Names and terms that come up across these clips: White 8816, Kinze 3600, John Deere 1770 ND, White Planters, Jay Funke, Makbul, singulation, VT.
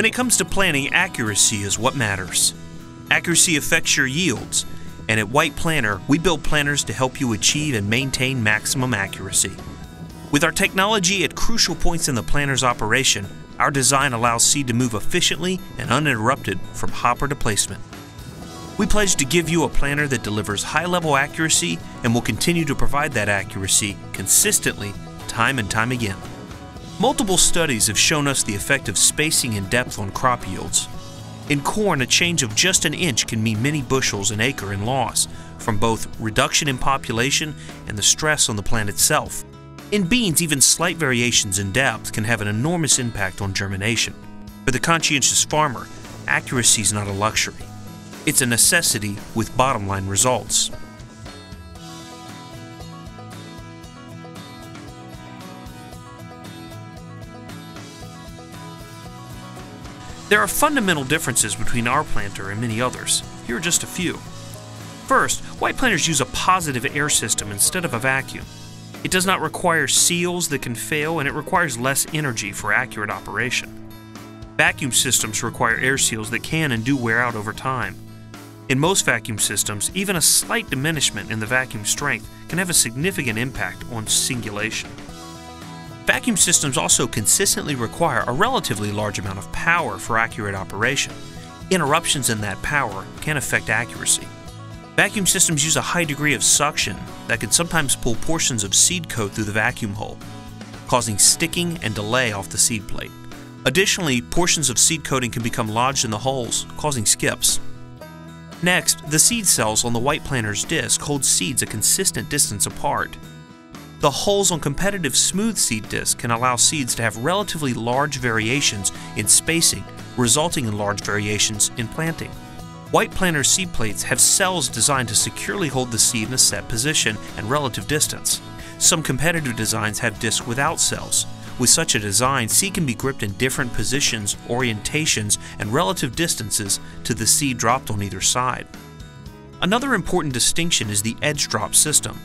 When it comes to planting, accuracy is what matters. Accuracy affects your yields, and at White Planter, we build planters to help you achieve and maintain maximum accuracy. With our technology at crucial points in the planter's operation, our design allows seed to move efficiently and uninterrupted from hopper to placement. We pledge to give you a planter that delivers high-level accuracy and will continue to provide that accuracy consistently, time and time again. Multiple studies have shown us the effect of spacing and depth on crop yields. In corn, a change of just an inch can mean many bushels an acre in loss from both reduction in population and the stress on the plant itself. In beans, even slight variations in depth can have an enormous impact on germination. For the conscientious farmer, accuracy is not a luxury. It's a necessity with bottom-line results. There are fundamental differences between our planter and many others. Here are just a few. First, White Planters use a positive air system instead of a vacuum. It does not require seals that can fail, and it requires less energy for accurate operation. Vacuum systems require air seals that can and do wear out over time. In most vacuum systems, even a slight diminishment in the vacuum strength can have a significant impact on singulation. Vacuum systems also consistently require a relatively large amount of power for accurate operation. Interruptions in that power can affect accuracy. Vacuum systems use a high degree of suction that can sometimes pull portions of seed coat through the vacuum hole, causing sticking and delay off the seed plate. Additionally, portions of seed coating can become lodged in the holes, causing skips. Next, the seed cells on the White Planter's disc hold seeds a consistent distance apart. The holes on competitive smooth seed discs can allow seeds to have relatively large variations in spacing, resulting in large variations in planting. White Planter seed plates have cells designed to securely hold the seed in a set position and relative distance. Some competitive designs have discs without cells. With such a design, seed can be gripped in different positions, orientations, and relative distances to the seed dropped on either side. Another important distinction is the edge drop system.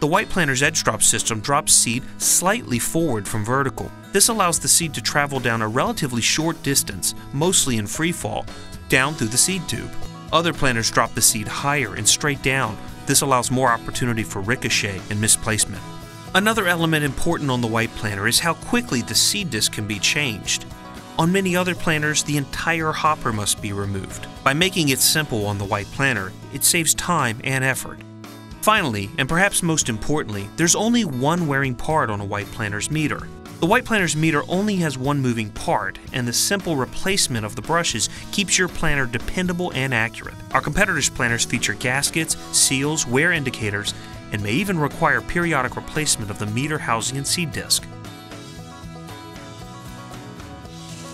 The White Planter's edge drop system drops seed slightly forward from vertical. This allows the seed to travel down a relatively short distance, mostly in free fall, down through the seed tube. Other planters drop the seed higher and straight down. This allows more opportunity for ricochet and misplacement. Another element important on the White Planter is how quickly the seed disc can be changed. On many other planters, the entire hopper must be removed. By making it simple on the White Planter, it saves time and effort. Finally, and perhaps most importantly, there's only one wearing part on a White Planter's meter. The White Planter's meter only has one moving part, and the simple replacement of the brushes keeps your planter dependable and accurate. Our competitors' planters feature gaskets, seals, wear indicators, and may even require periodic replacement of the meter housing and seed disc.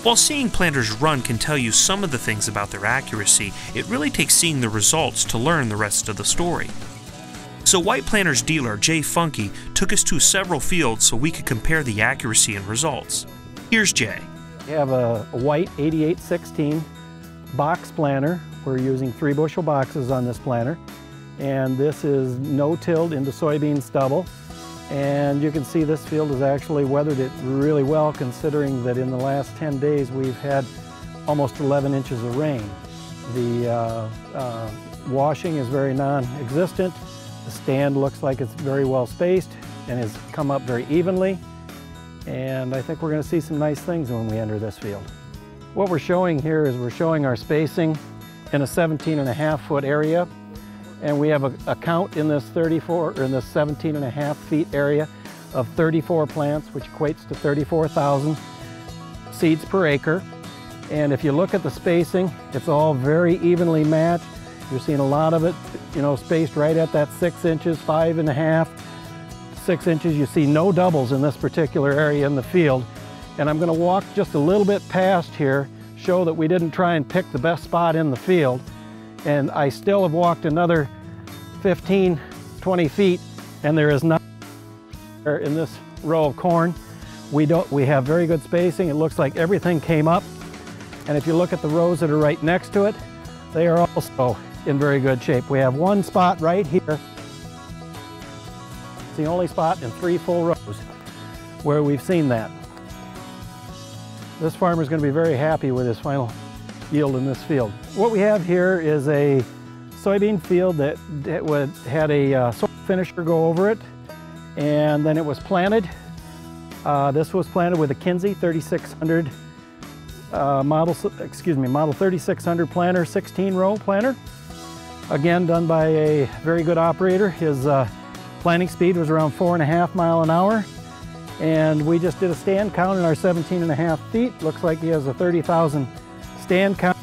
While seeing planters run can tell you some of the things about their accuracy, it really takes seeing the results to learn the rest of the story. So White Planter's dealer, Jay Funke, took us to several fields so we could compare the accuracy and results. Here's Jay. We have a White 8816 box planter. We're using 3 bushel boxes on this planter. And this is no-tilled into soybean stubble. And you can see this field has actually weathered it really well, considering that in the last 10 days we've had almost 11 inches of rain. The washing is very non-existent. The stand looks like it's very well spaced and has come up very evenly. And I think we're going to see some nice things when we enter this field. What we're showing here is we're showing our spacing in a 17.5 foot area. And we have a count in this 17.5 feet area of 34 plants, which equates to 34,000 seeds per acre. And if you look at the spacing, it's all very evenly matched. You're seeing a lot of it, you know, spaced right at that 6 inches, 5.5, 6 inches. You see no doubles in this particular area in the field. And I'm going to walk just a little bit past here, show that we didn't try and pick the best spot in the field. And I still have walked another 15, 20 feet, and there is not in this row of corn. We have very good spacing. It looks like everything came up. And if you look at the rows that are right next to it, they are also in very good shape. We have one spot right here. It's the only spot in 3 full rows where we've seen that. This farmer is going to be very happy with his final yield in this field. What we have here is a soybean field that had a soil finisher go over it, and then it was planted. This was planted with a Kinze 3600 model 3600 planter, 16-row planter. Again, done by a very good operator. His planting speed was around 4.5 miles an hour, and we just did a stand count in our 17.5 feet. Looks like he has a 30,000 stand count.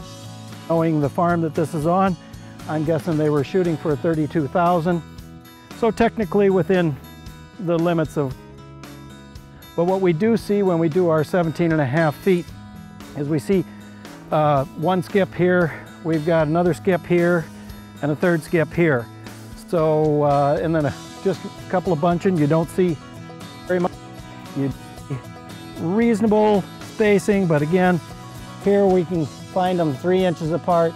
Knowing the farm that this is on, I'm guessing they were shooting for 32,000. So technically within the limits of, but what we do see when we do our 17.5 feet is we see one skip here, we've got another skip here, and a third skip here. So, and then just a couple of bunching. You don't see very much. You reasonable spacing, but again, here we can find them 3 inches apart,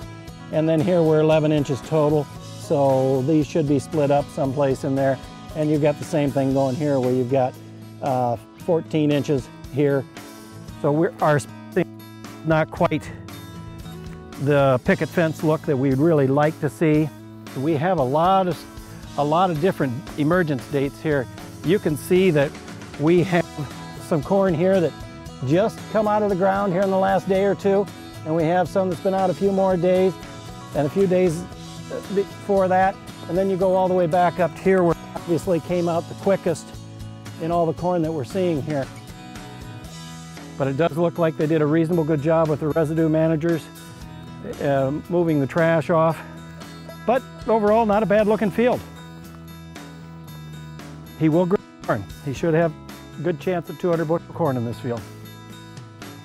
and then here we're 11 inches total. So these should be split up someplace in there. And you've got the same thing going here where you've got 14 inches here. So our spacing is not quite the picket fence look that we'd really like to see. We have a lot of different emergence dates here. You can see that we have some corn here that just come out of the ground here in the last day or two, and we have some that's been out a few more days and a few days before that, and then you go all the way back up to here where it obviously came out the quickest in all the corn that we're seeing here. But it does look like they did a reasonable good job with the residue managers moving the trash off, but overall not a bad looking field. He will grow corn. He should have a good chance at 200 bushel corn in this field,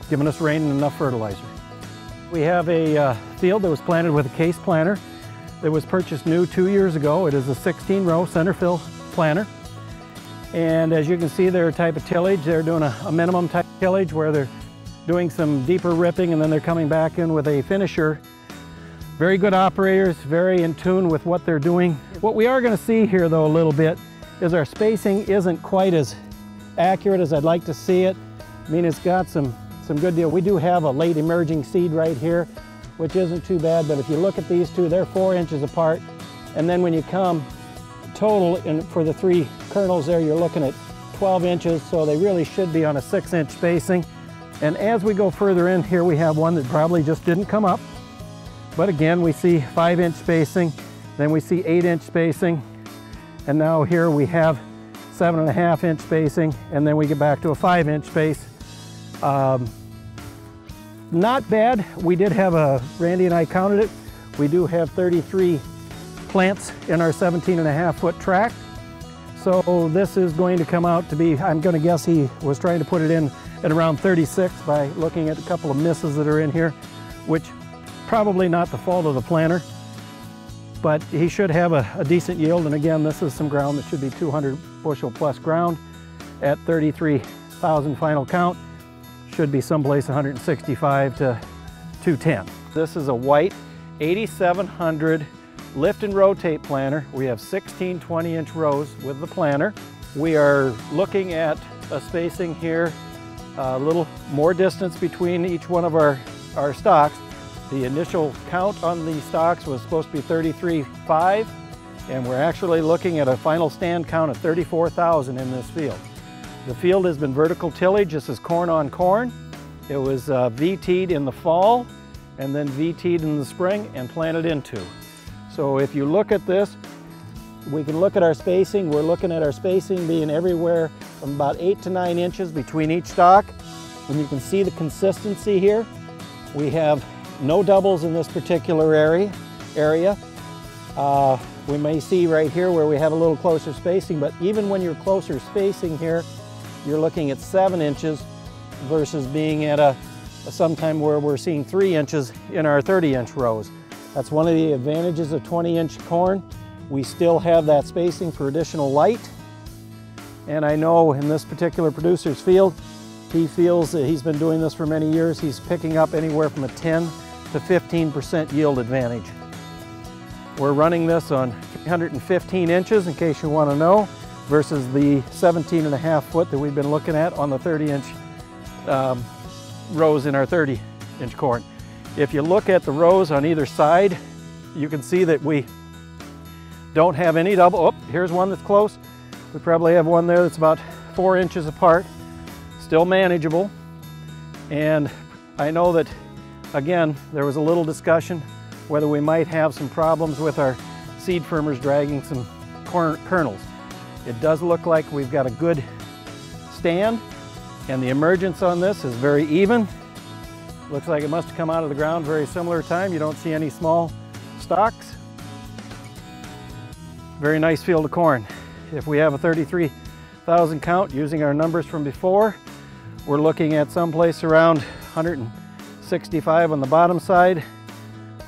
giving us rain and enough fertilizer. We have a field that was planted with a case planter that was purchased new 2 years ago. It is a 16-row center fill planter, and as you can see, their type of tillage, they're doing a minimum type of tillage where they're doing some deeper ripping, and then they're coming back in with a finisher. Very good operators, very in tune with what they're doing. What we are going to see here though a little bit is our spacing isn't quite as accurate as I'd like to see it. I mean, it's got some good deal. We do have a late emerging seed right here, which isn't too bad, but if you look at these two, they're 4 inches apart. And then when you come total and for the three kernels there, you're looking at 12 inches, so they really should be on a 6-inch spacing. And as we go further in here, we have one that probably just didn't come up. But again, we see 5-inch spacing, then we see 8-inch spacing, and now here we have 7.5-inch spacing, and then we get back to a 5-inch space. Not bad. We did have Randy and I counted it, we do have 33 plants in our 17.5-foot track. So this is going to come out to be, I'm going to guess he was trying to put it in at around 36 by looking at a couple of misses that are in here, which probably not the fault of the planter, but he should have a decent yield. And again, this is some ground that should be 200 bushel plus ground at 33,000 final count. Should be someplace 165 to 210. This is a White 8700 lift and rotate planter. We have 16 20-inch rows with the planter. We are looking at a spacing here, a little more distance between each one of our stocks. The initial count on the stocks was supposed to be 33.5, and we're actually looking at a final stand count of 34,000 in this field. The field has been vertical tillage. This is corn on corn. It was VT'd in the fall, and then VT'd in the spring and planted into. So if you look at this, we can look at our spacing. We're looking at our spacing being everywhere from about 8 to 9 inches between each stock. And you can see the consistency here. We have no doubles in this particular area. We may see right here where we have a little closer spacing, but even when you're closer spacing here, you're looking at 7 inches versus being at a sometime where we're seeing 3 inches in our 30-inch rows. That's one of the advantages of 20-inch corn. We still have that spacing for additional light. And I know in this particular producer's field, he feels that he's been doing this for many years. He's picking up anywhere from a 10 to 15% yield advantage. We're running this on 315 inches, in case you want to know, versus the 17.5 foot that we've been looking at on the 30-inch rows in our 30-inch corn. If you look at the rows on either side, you can see that we don't have any double. Oh, here's one that's close. We probably have one there that's about 4 inches apart, still manageable. And I know that, again, there was a little discussion whether we might have some problems with our seed firmers dragging some corn kernels. It does look like we've got a good stand, and the emergence on this is very even. Looks like it must have come out of the ground very similar time. You don't see any small stalks. Very nice field of corn. If we have a 33,000 count using our numbers from before, we're looking at someplace around 165 on the bottom side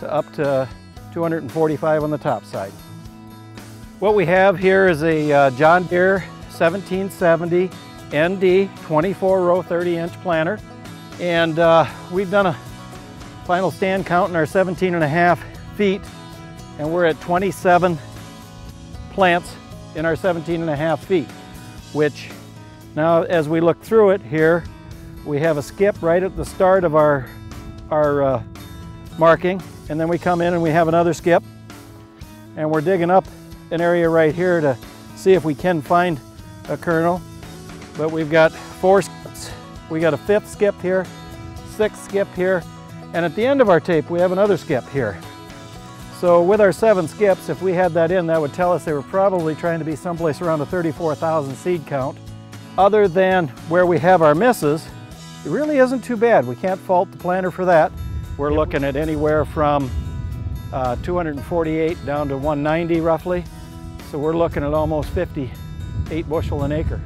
to up to 245 on the top side. What we have here is a John Deere 1770 ND 24 row 30 inch planter, and we've done a final stand count in our 17.5 feet, and we're at 27 plants in our 17.5 feet, which now as we look through it here, we have a skip right at the start of our marking, and then we come in and we have another skip, and we're digging up an area right here to see if we can find a kernel. But we've got 4 skips. We got a 5th skip here, 6th skip here, and at the end of our tape we have another skip here. So with our 7 skips, if we had that in, that would tell us they were probably trying to be someplace around a 34,000 seed count. Other than where we have our misses, it really isn't too bad. We can't fault the planter for that. We're looking at anywhere from 248 down to 190 roughly. So we're looking at almost 58 bushel an acre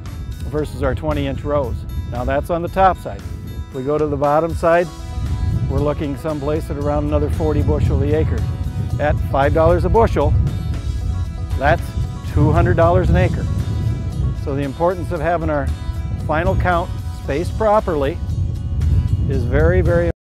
versus our 20-inch rows. Now that's on the top side. If we go to the bottom side, we're looking someplace at around another 40 bushel the acre. At $5 a bushel, that's $200 an acre. So the importance of having our final count spaced properly is very, very important.